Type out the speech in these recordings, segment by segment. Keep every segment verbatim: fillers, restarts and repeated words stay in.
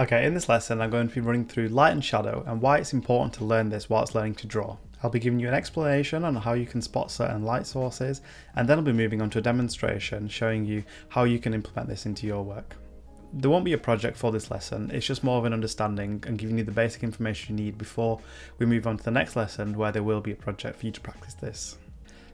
Okay, in this lesson I'm going to be running through light and shadow and why it's important to learn this whilst learning to draw. I'll be giving you an explanation on how you can spot certain light sources, and then I'll be moving on to a demonstration showing you how you can implement this into your work. There won't be a project for this lesson, it's just more of an understanding and giving you the basic information you need before we move on to the next lesson where there will be a project for you to practice this.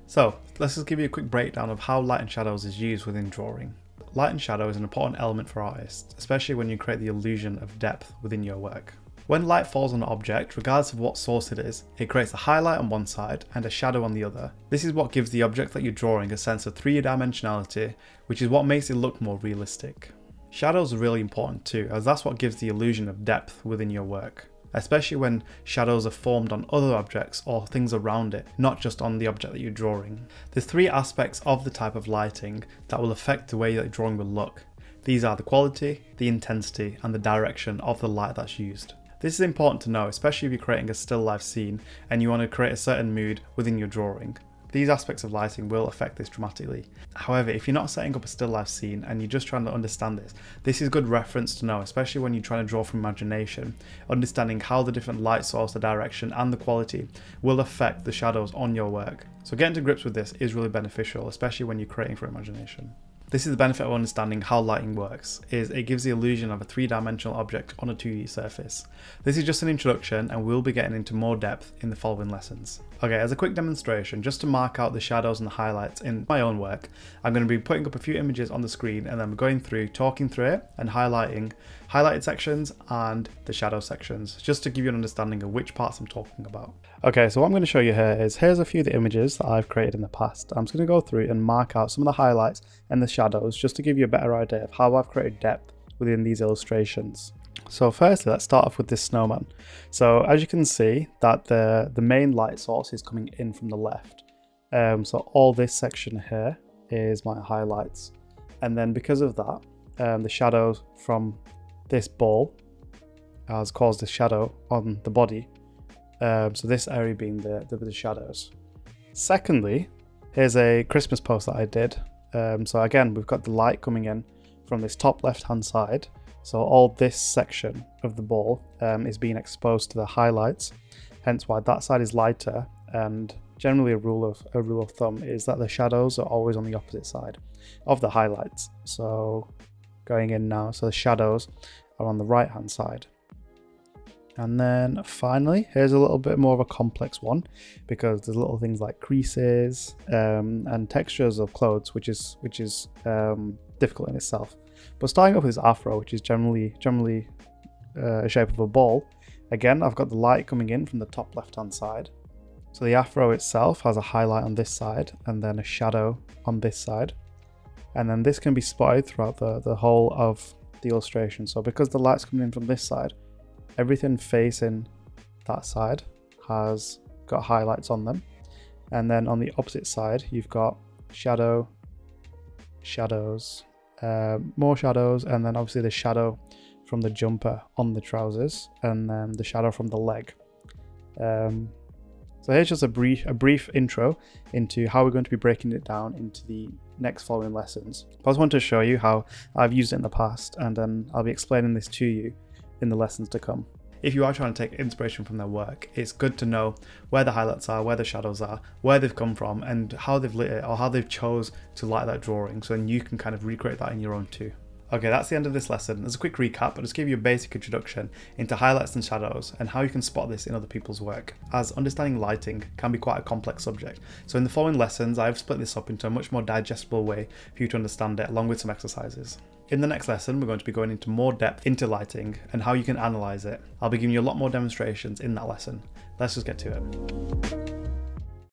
So let's just give you a quick breakdown of how light and shadows is used within drawing. Light and shadow is an important element for artists, especially when you create the illusion of depth within your work. When light falls on an object, regardless of what source it is, it creates a highlight on one side and a shadow on the other. This is what gives the object that you're drawing a sense of three-dimensionality, which is what makes it look more realistic. Shadows are really important too, as that's what gives the illusion of depth within your work, especially when shadows are formed on other objects or things around it, not just on the object that you're drawing. There's three aspects of the type of lighting that will affect the way that drawing will look. These are the quality, the intensity, and the direction of the light that's used. This is important to know, especially if you're creating a still life scene and you want to create a certain mood within your drawing. These aspects of lighting will affect this dramatically. However, if you're not setting up a still life scene and you're just trying to understand this, this is good reference to know, especially when you're trying to draw from imagination, understanding how the different light source, the direction and the quality will affect the shadows on your work. So getting to grips with this is really beneficial, especially when you're creating from imagination. This is the benefit of understanding how lighting works, is it gives the illusion of a three-dimensional object on a two D surface. This is just an introduction and we'll be getting into more depth in the following lessons. Okay, as a quick demonstration, just to mark out the shadows and the highlights in my own work, I'm going to be putting up a few images on the screen and then we're going through, talking through it and highlighting highlighted sections and the shadow sections, just to give you an understanding of which parts I'm talking about. Okay, so what I'm going to show you here is, here's a few of the images that I've created in the past. I'm just going to go through and mark out some of the highlights and the shadows just to give you a better idea of how I've created depth within these illustrations. So firstly, let's start off with this snowman. So as you can see that the, the main light source is coming in from the left. Um, so all this section here is my highlights. And then because of that, um, the shadows from this ball has caused a shadow on the body. Um, so this area being the, the, the shadows. Secondly, here's a Christmas post that I did. Um, so again, we've got the light coming in from this top left-hand side. So all this section of the ball um, is being exposed to the highlights, hence why that side is lighter. And generally a rule of a rule of thumb is that the shadows are always on the opposite side of the highlights. So going in now, so the shadows are on the right-hand side. And then finally, here's a little bit more of a complex one because there's little things like creases um, and textures of clothes, which is which is um, difficult in itself. But starting off with this afro, which is generally generally uh, a shape of a ball. Again, I've got the light coming in from the top left-hand side. So the afro itself has a highlight on this side and then a shadow on this side. And then this can be spotted throughout the, the whole of the illustration. So because the light's coming in from this side, everything facing that side has got highlights on them. And then on the opposite side, you've got shadow, shadows, uh, more shadows, and then obviously the shadow from the jumper on the trousers, and then the shadow from the leg. Um, so here's just a brief, a brief intro into how we're going to be breaking it down into the next following lessons. I just want to show you how I've used it in the past, and then I'll be explaining this to you in the lessons to come. If you are trying to take inspiration from their work, it's good to know where the highlights are, where the shadows are, where they've come from, and how they've lit it or how they've chose to light that drawing, so then you can kind of recreate that in your own too. Okay, that's the end of this lesson. As a quick recap, I'll just give you a basic introduction into highlights and shadows and how you can spot this in other people's work, as understanding lighting can be quite a complex subject. So in the following lessons, I've split this up into a much more digestible way for you to understand it, along with some exercises. In the next lesson, we're going to be going into more depth into lighting and how you can analyze it. I'll be giving you a lot more demonstrations in that lesson. Let's just get to it.